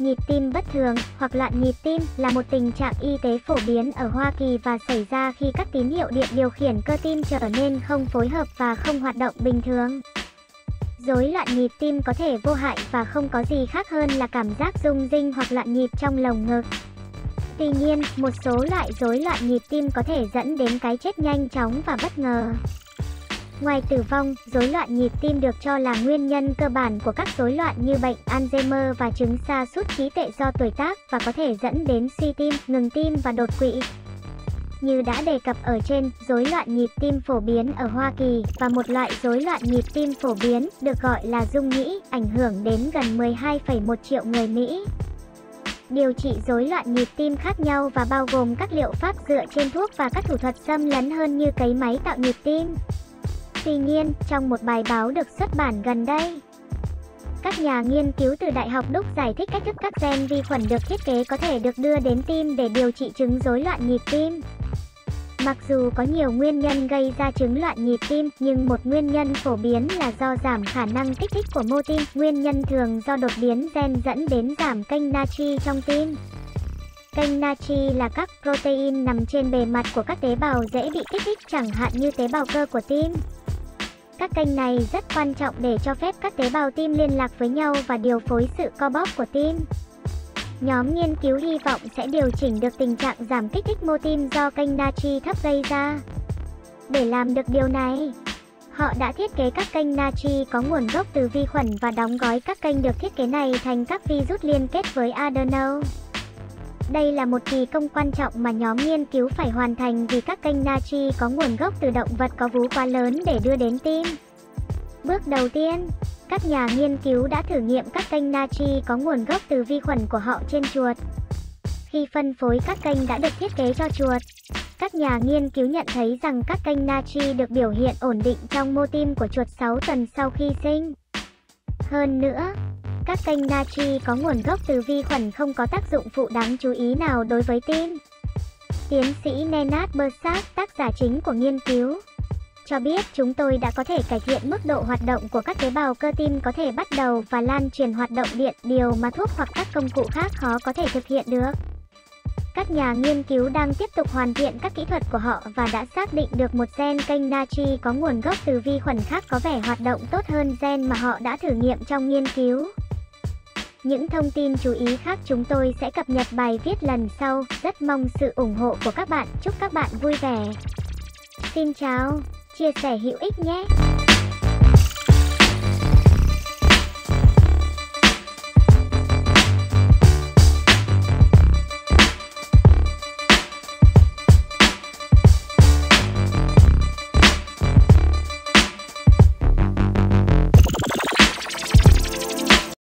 Nhịp tim bất thường hoặc loạn nhịp tim là một tình trạng y tế phổ biến ở Hoa Kỳ và xảy ra khi các tín hiệu điện điều khiển cơ tim trở nên không phối hợp và không hoạt động bình thường. Rối loạn nhịp tim có thể vô hại và không có gì khác hơn là cảm giác rung rinh hoặc loạn nhịp trong lồng ngực. Tuy nhiên, một số loại rối loạn nhịp tim có thể dẫn đến cái chết nhanh chóng và bất ngờ. Ngoài tử vong, rối loạn nhịp tim được cho là nguyên nhân cơ bản của các rối loạn như bệnh Alzheimer và chứng sa sút trí tuệ do tuổi tác và có thể dẫn đến suy tim, ngừng tim và đột quỵ. Như đã đề cập ở trên, rối loạn nhịp tim phổ biến ở Hoa Kỳ và một loại rối loạn nhịp tim phổ biến được gọi là rung nhĩ, ảnh hưởng đến gần 12,1 triệu người Mỹ. Điều trị rối loạn nhịp tim khác nhau và bao gồm các liệu pháp dựa trên thuốc và các thủ thuật xâm lấn hơn như cấy máy tạo nhịp tim. Tuy nhiên, trong một bài báo được xuất bản gần đây, các nhà nghiên cứu từ Đại học Duke giải thích cách thức các gen vi khuẩn được thiết kế có thể được đưa đến tim để điều trị chứng rối loạn nhịp tim. Mặc dù có nhiều nguyên nhân gây ra chứng loạn nhịp tim, nhưng một nguyên nhân phổ biến là do giảm khả năng kích thích của mô tim, nguyên nhân thường do đột biến gen dẫn đến giảm kênh natri trong tim. Kênh natri là các protein nằm trên bề mặt của các tế bào dễ bị kích thích, chẳng hạn như tế bào cơ của tim. Các kênh này rất quan trọng để cho phép các tế bào tim liên lạc với nhau và điều phối sự co bóp của tim. Nhóm nghiên cứu hy vọng sẽ điều chỉnh được tình trạng giảm kích thích mô tim do kênh natri thấp gây ra. Để làm được điều này, họ đã thiết kế các kênh natri có nguồn gốc từ vi khuẩn và đóng gói các kênh được thiết kế này thành các virus liên kết với adeno. Đây là một kỳ công quan trọng mà nhóm nghiên cứu phải hoàn thành vì các kênh natri có nguồn gốc từ động vật có vú quá lớn để đưa đến tim. Bước đầu tiên, các nhà nghiên cứu đã thử nghiệm các kênh natri có nguồn gốc từ vi khuẩn của họ trên chuột. Khi phân phối các kênh đã được thiết kế cho chuột, các nhà nghiên cứu nhận thấy rằng các kênh natri được biểu hiện ổn định trong mô tim của chuột 6 tuần sau khi sinh. Hơn nữa, các kênh natri có nguồn gốc từ vi khuẩn không có tác dụng phụ đáng chú ý nào đối với tim. Tiến sĩ Nenad Bursac, tác giả chính của nghiên cứu, cho biết chúng tôi đã có thể cải thiện mức độ hoạt động của các tế bào cơ tim có thể bắt đầu và lan truyền hoạt động điện, điều mà thuốc hoặc các công cụ khác khó có thể thực hiện được. Các nhà nghiên cứu đang tiếp tục hoàn thiện các kỹ thuật của họ và đã xác định được một gen kênh natri có nguồn gốc từ vi khuẩn khác có vẻ hoạt động tốt hơn gen mà họ đã thử nghiệm trong nghiên cứu. Những thông tin chú ý khác chúng tôi sẽ cập nhật bài viết lần sau. Rất mong sự ủng hộ của các bạn. Chúc các bạn vui vẻ. Xin chào, chia sẻ hữu ích nhé.